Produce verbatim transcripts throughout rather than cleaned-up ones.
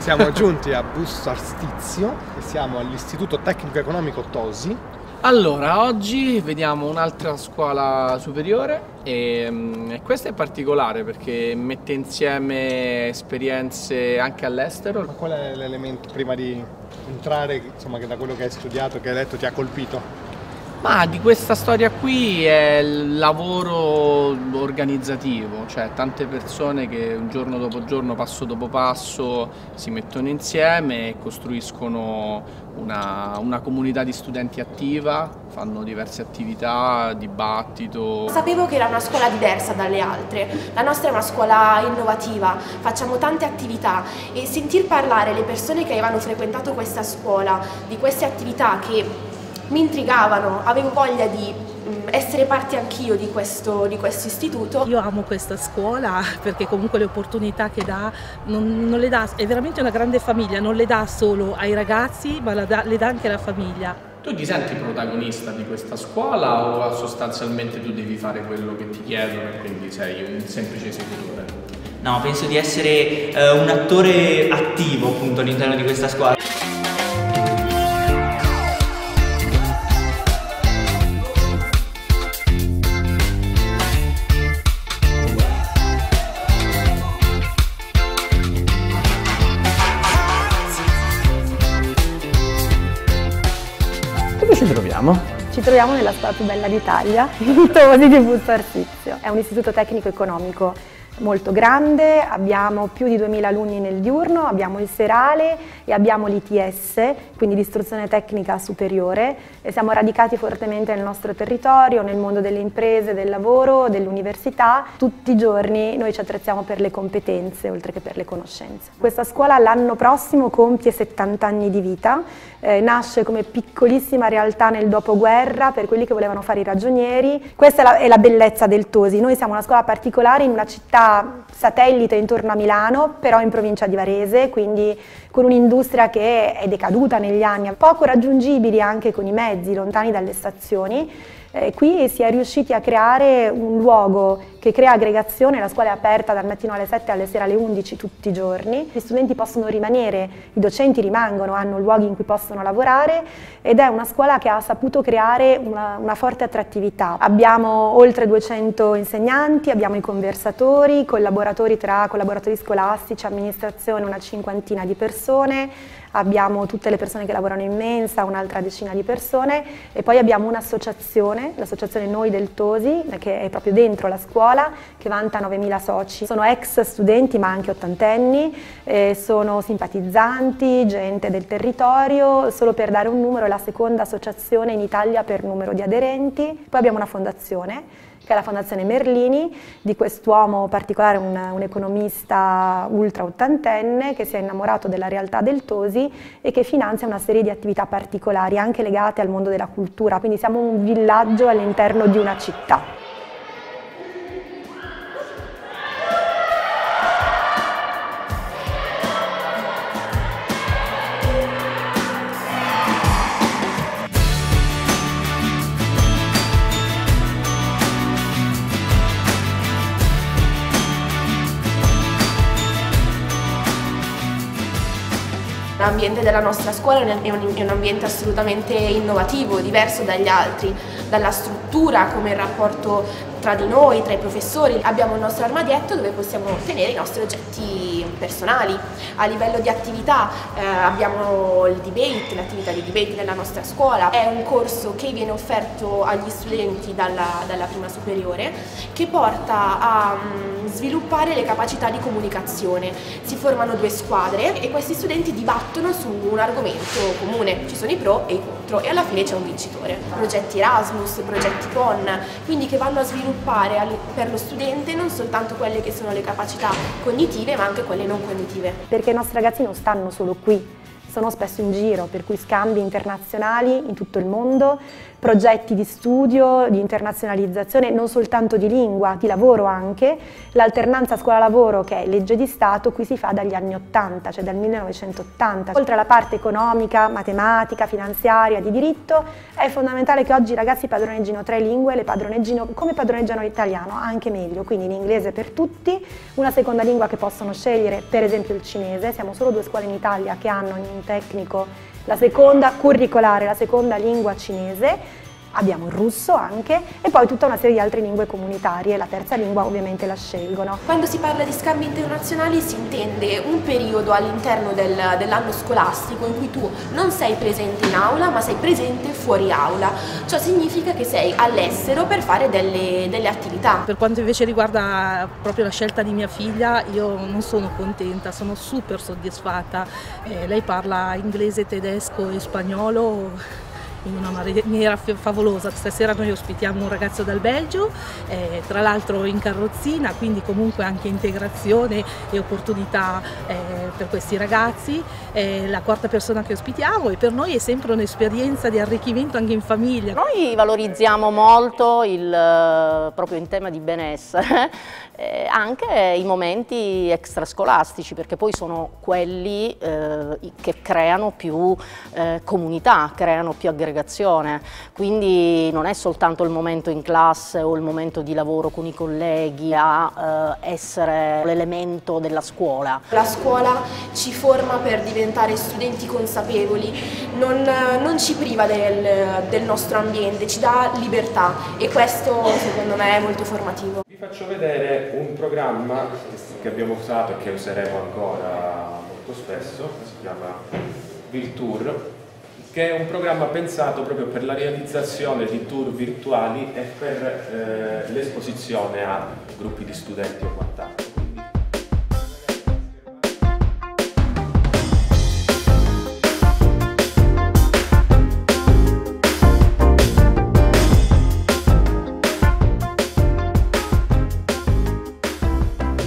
Siamo giunti a Busto Arsizio e siamo all'Istituto Tecnico Economico Tosi. Allora, oggi vediamo un'altra scuola superiore e um, questa è particolare perché mette insieme esperienze anche all'estero. Ma qual è l'elemento prima di entrare, insomma, che da quello che hai studiato, che hai letto, ti ha colpito? Ma di questa storia qui è il lavoro organizzativo, cioè tante persone che giorno dopo giorno, passo dopo passo si mettono insieme e costruiscono una, una comunità di studenti attiva, fanno diverse attività, dibattito. Sapevo che era una scuola diversa dalle altre, la nostra è una scuola innovativa, facciamo tante attività e sentir parlare le persone che avevano frequentato questa scuola di queste attività che mi intrigavano, avevo voglia di essere parte anch'io di questo, di questo istituto. Io amo questa scuola perché comunque le opportunità che dà, non, non le dà, è veramente una grande famiglia, non le dà solo ai ragazzi ma da, le dà anche alla famiglia. Tu ti senti protagonista di questa scuola o sostanzialmente tu devi fare quello che ti chiedono e quindi sei un semplice esecutore? No, penso di essere eh, un attore attivo appunto all'interno di questa scuola. Ci troviamo? Ci troviamo nella città più bella d'Italia, in Tosi di Busto Arsizio. È un istituto tecnico economico molto grande, abbiamo più di duemila alunni nel diurno, abbiamo il serale e abbiamo l'I T S, quindi l'istruzione tecnica superiore. E siamo radicati fortemente nel nostro territorio, nel mondo delle imprese, del lavoro, dell'università. Tutti i giorni noi ci attrezziamo per le competenze oltre che per le conoscenze. Questa scuola l'anno prossimo compie settanta anni di vita, eh, nasce come piccolissima realtà nel dopoguerra per quelli che volevano fare i ragionieri. Questa è la, è la bellezza del Tosi, noi siamo una scuola particolare in una città satellite intorno a Milano, però in provincia di Varese, quindi con un'industria che è decaduta negli anni, poco raggiungibili anche con i mezzi, lontani dalle stazioni. Eh, qui si è riusciti a creare un luogo che crea aggregazione, la scuola è aperta dal mattino alle sette alle sera alle undici tutti i giorni, gli studenti possono rimanere, i docenti rimangono, hanno luoghi in cui possono lavorare ed è una scuola che ha saputo creare una, una forte attrattività. Abbiamo oltre duecento insegnanti, abbiamo i conversatori, collaboratori tra collaboratori scolastici, amministrazione, una cinquantina di persone, abbiamo tutte le persone che lavorano in mensa, un'altra decina di persone e poi abbiamo un'associazione, l'associazione Noi del Tosi, che è proprio dentro la scuola, che vanta novemila soci. Sono ex studenti ma anche ottantenni, eh, sono simpatizzanti, gente del territorio, solo per dare un numero è la seconda associazione in Italia per numero di aderenti. Poi abbiamo una fondazione, che è la fondazione Merlini, di quest'uomo particolare, un, un economista ultra ottantenne che si è innamorato della realtà del Tosi e che finanzia una serie di attività particolari anche legate al mondo della cultura, quindi siamo un villaggio all'interno di una città. L'ambiente della nostra scuola è un ambiente assolutamente innovativo, diverso dagli altri, dalla struttura come il rapporto tra di noi, tra i professori. Abbiamo il nostro armadietto dove possiamo tenere i nostri oggetti personali. A livello di attività eh, abbiamo il debate, l'attività di debate della nostra scuola. È un corso che viene offerto agli studenti dalla, dalla prima superiore che porta a um, sviluppare le capacità di comunicazione. Si formano due squadre e questi studenti dibattono su un argomento comune, ci sono i pro e i contro e alla fine c'è un vincitore. Progetti Erasmus, progetti CON, quindi che vanno a sviluppare per lo studente non soltanto quelle che sono le capacità cognitive ma anche quelle non cognitive. Perché i nostri ragazzi non stanno solo qui, sono spesso in giro, per cui scambi internazionali in tutto il mondo, progetti di studio, di internazionalizzazione, non soltanto di lingua, di lavoro anche. L'alternanza scuola-lavoro, che è legge di Stato, qui si fa dagli anni Ottanta, cioè dal millenovecentottanta. Oltre alla parte economica, matematica, finanziaria, di diritto, è fondamentale che oggi i ragazzi padroneggino tre lingue, le padroneggino come padroneggiano l'italiano, anche meglio, quindi l'inglese per tutti, una seconda lingua che possono scegliere, per esempio il cinese. Siamo solo due scuole in Italia che hanno in tecnico la seconda curricolare, la seconda lingua cinese, abbiamo il russo anche, e poi tutta una serie di altre lingue comunitarie, la terza lingua ovviamente la scelgono. Quando si parla di scambi internazionali si intende un periodo all'interno del, dell'anno scolastico in cui tu non sei presente in aula ma sei presente fuori aula, ciò significa che sei all'estero per fare delle, delle attività. Per quanto invece riguarda proprio la scelta di mia figlia, io non sono contenta, sono super soddisfatta, eh, lei parla inglese, tedesco e spagnolo in una maniera favolosa. Stasera noi ospitiamo un ragazzo dal Belgio, eh, tra l'altro in carrozzina, quindi comunque anche integrazione e opportunità eh, per questi ragazzi. È la quarta persona che ospitiamo e per noi è sempre un'esperienza di arricchimento anche in famiglia. Noi valorizziamo molto il, proprio in tema di benessere, eh, anche i momenti extrascolastici, perché poi sono quelli eh, che creano più eh, comunità, creano più aggregazione. Quindi non è soltanto il momento in classe o il momento di lavoro con i colleghi a eh, essere l'elemento della scuola. La scuola ci forma per diventare studenti consapevoli, non, non ci priva del, del nostro ambiente, ci dà libertà e questo secondo me è molto formativo. Vi faccio vedere un programma che abbiamo usato e che useremo ancora molto spesso, si chiama Viltour, che è un programma pensato proprio per la realizzazione di tour virtuali e per eh, l'esposizione a gruppi di studenti o quant'altro.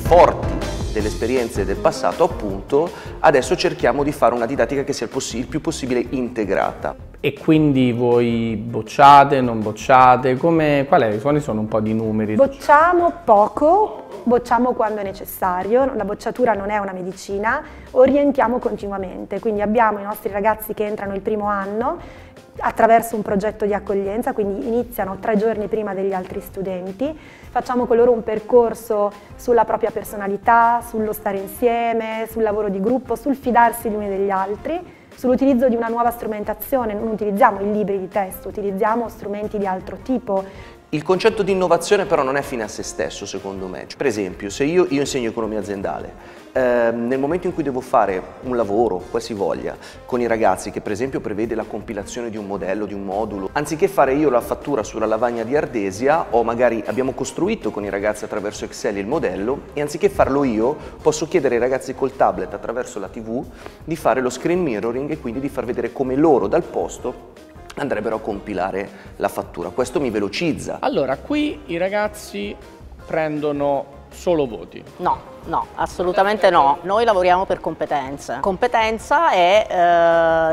Forti delle esperienze del passato, appunto, adesso cerchiamo di fare una didattica che sia il, il più possibile integrata. E quindi voi bocciate, non bocciate, come, qual è? Quali sono un po' di numeri? Bocciamo poco, bocciamo quando è necessario, la bocciatura non è una medicina, orientiamo continuamente, quindi abbiamo i nostri ragazzi che entrano il primo anno attraverso un progetto di accoglienza, quindi iniziano tre giorni prima degli altri studenti, facciamo con loro un percorso sulla propria personalità, sullo stare insieme, sul lavoro di gruppo, sul fidarsi gli uni degli altri, sull'utilizzo di una nuova strumentazione, non utilizziamo i libri di testo, utilizziamo strumenti di altro tipo. Il concetto di innovazione però non è fine a se stesso, secondo me. Per esempio, se io, io insegno economia aziendale, eh, nel momento in cui devo fare un lavoro, qualsivoglia, con i ragazzi, che per esempio prevede la compilazione di un modello, di un modulo, anziché fare io la fattura sulla lavagna di Ardesia, o magari abbiamo costruito con i ragazzi attraverso Excel il modello, e anziché farlo io, posso chiedere ai ragazzi col tablet, attraverso la tivù, di fare lo screen mirroring e quindi di far vedere come loro dal posto andrebbero a compilare la fattura. Questo mi velocizza. Allora, qui i ragazzi prendono solo voti? No, no, assolutamente no. Noi lavoriamo per competenze. Competenza è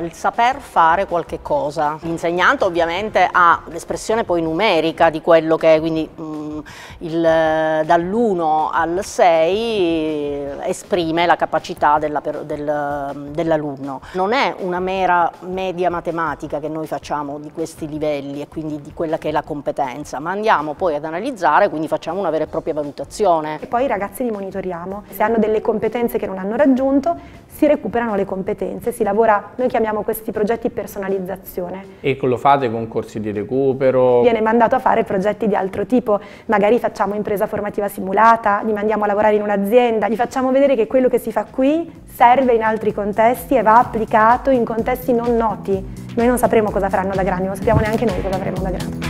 eh, il saper fare qualche cosa. L'insegnante ovviamente ha l'espressione poi numerica di quello che è, quindi dall'uno al sei esprime la capacità dell'alunno. Del, non è una mera media matematica che noi facciamo di questi livelli e quindi di quella che è la competenza, ma andiamo poi ad analizzare, quindi facciamo una vera e propria valutazione. E poi i ragazzi li monitoriamo, se hanno delle competenze che non hanno raggiunto si recuperano le competenze, si lavora, noi chiamiamo questi progetti personalizzazione. E lo fate con corsi di recupero? Viene mandato a fare progetti di altro tipo, magari facciamo impresa formativa simulata, li mandiamo a lavorare in un'azienda, gli facciamo vedere che quello che si fa qui serve in altri contesti e va applicato in contesti non noti. Noi non sapremo cosa faranno da grandi, non sappiamo neanche noi cosa faremo da grandi.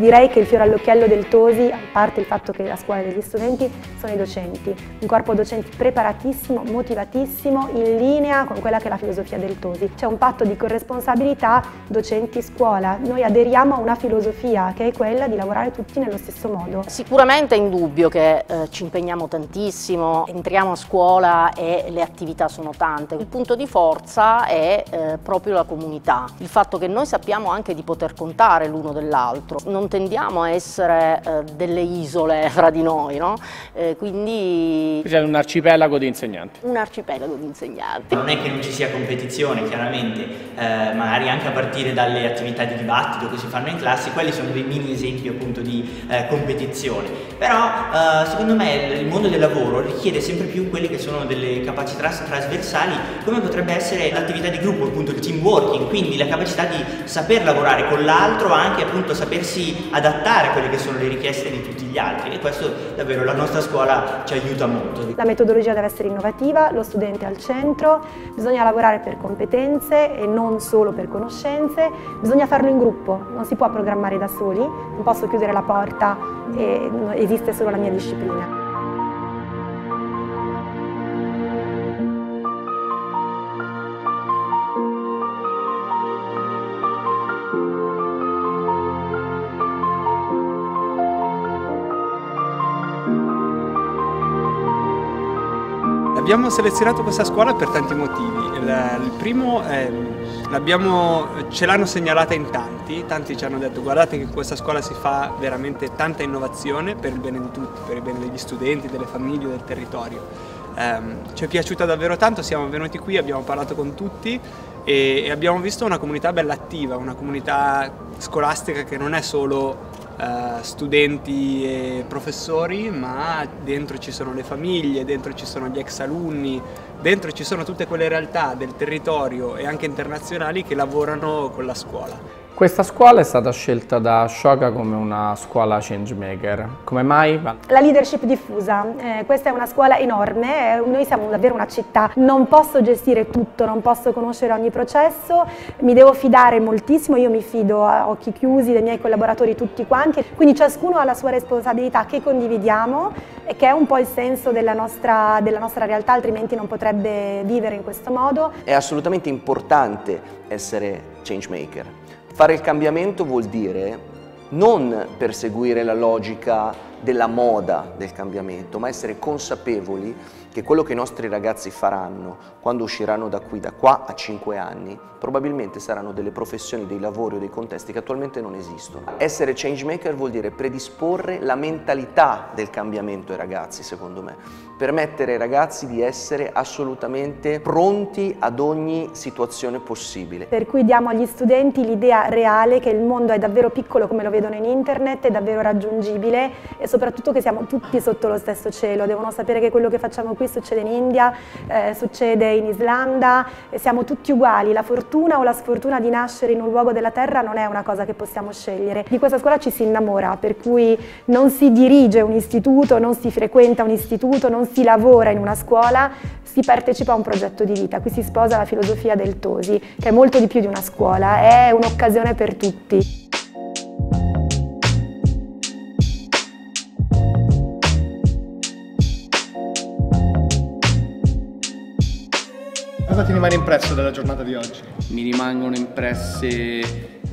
Direi che il fiore all'occhiello del Tosi, a parte il fatto che la scuola è degli studenti, sono i docenti. Un corpo docenti preparatissimo, motivatissimo, in linea con quella che è la filosofia del Tosi. C'è un patto di corresponsabilità docenti-scuola. Noi aderiamo a una filosofia che è quella di lavorare tutti nello stesso modo. Sicuramente è indubbio che eh, ci impegniamo tantissimo, entriamo a scuola e le attività sono tante. Il punto di forza è eh, proprio la comunità, il fatto che noi sappiamo anche di poter contare l'uno dell'altro. Non tendiamo a essere eh, delle isole fra di noi, no? Eh, quindi... C'è un arcipelago di insegnanti. Un arcipelago di insegnanti. Non è che non ci sia competizione, chiaramente, eh, magari anche a partire dalle attività di dibattito che si fanno in classe, quelli sono dei mini esempi appunto di eh, competizione. Però eh, secondo me il mondo del lavoro richiede sempre più quelle che sono delle capacità trasversali, come potrebbe essere l'attività di gruppo, appunto il team working, quindi la capacità di saper lavorare con l'altro, anche appunto sapersi adattare a quelle che sono le richieste di tutti gli altri, e questo davvero la nostra scuola ci aiuta molto. La metodologia deve essere innovativa, lo studente al centro, bisogna lavorare per competenze e non solo per conoscenze, bisogna farlo in gruppo, non si può programmare da soli, non posso chiudere la porta e esiste solo la mia disciplina. Abbiamo selezionato questa scuola per tanti motivi. Il primo è che ce l'hanno segnalata in tanti, tanti ci hanno detto guardate che in questa scuola si fa veramente tanta innovazione per il bene di tutti, per il bene degli studenti, delle famiglie, del territorio. Um, ci è piaciuta davvero tanto, siamo venuti qui, abbiamo parlato con tutti e, e abbiamo visto una comunità bella attiva, una comunità scolastica che non è solo Uh, studenti e professori, ma dentro ci sono le famiglie, dentro ci sono gli ex alunni, dentro ci sono tutte quelle realtà del territorio e anche internazionali che lavorano con la scuola. Questa scuola è stata scelta da Ashoka come una scuola changemaker. Come mai? La leadership diffusa. Eh, questa è una scuola enorme, noi siamo davvero una città. Non posso gestire tutto, non posso conoscere ogni processo, mi devo fidare moltissimo, io mi fido a occhi chiusi dei miei collaboratori tutti quanti, quindi ciascuno ha la sua responsabilità che condividiamo e che è un po' il senso della nostra, della nostra realtà, altrimenti non potrebbe vivere in questo modo. È assolutamente importante essere changemaker. Fare il cambiamento vuol dire non perseguire la logica della moda del cambiamento, ma essere consapevoli che quello che i nostri ragazzi faranno quando usciranno da qui, da qua a cinque anni, probabilmente saranno delle professioni, dei lavori o dei contesti che attualmente non esistono. Essere changemaker vuol dire predisporre la mentalità del cambiamento ai ragazzi, secondo me, permettere ai ragazzi di essere assolutamente pronti ad ogni situazione possibile. Per cui diamo agli studenti l'idea reale che il mondo è davvero piccolo come lo vedono in internet, è davvero raggiungibile e soprattutto che siamo tutti sotto lo stesso cielo, devono sapere che quello che facciamo qui succede in India, eh, succede in Islanda, e siamo tutti uguali, la fortuna o la sfortuna di nascere in un luogo della terra non è una cosa che possiamo scegliere. Di questa scuola ci si innamora, per cui non si dirige un istituto, non si frequenta un istituto, non si lavora in una scuola, si partecipa a un progetto di vita, qui si sposa la filosofia del Tosi, che è molto di più di una scuola, è un'occasione per tutti. Cosa ti rimane impresso dalla giornata di oggi? Mi rimangono impresse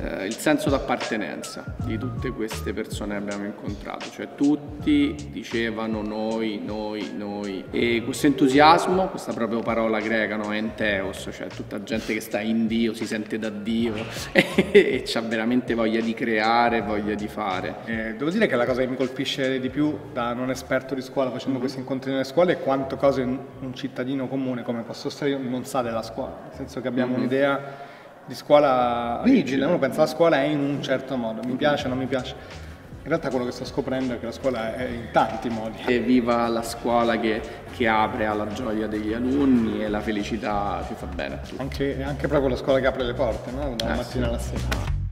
eh, il senso d'appartenenza di tutte queste persone che abbiamo incontrato, cioè tutti dicevano noi, noi, noi, e questo entusiasmo, questa proprio parola greca, no, enteos, cioè tutta gente che sta in Dio, si sente da Dio e c'ha veramente voglia di creare, voglia di fare. Eh, devo dire che la cosa che mi colpisce di più da non esperto di scuola facendo mm-hmm. questi incontri nelle scuole è quanto cose un cittadino comune come posso stare io non sa della scuola, nel senso che abbiamo mm-hmm. un'idea di scuola rigida, uno pensa alla scuola è in un certo modo, mi piace o non mi piace. In realtà quello che sto scoprendo è che la scuola è in tanti modi. E viva la scuola che, che apre alla gioia degli alunni e la felicità ci fa bene a tutti. Anche, anche proprio la scuola che apre le porte, no? Dalla eh, mattina sì. alla sera.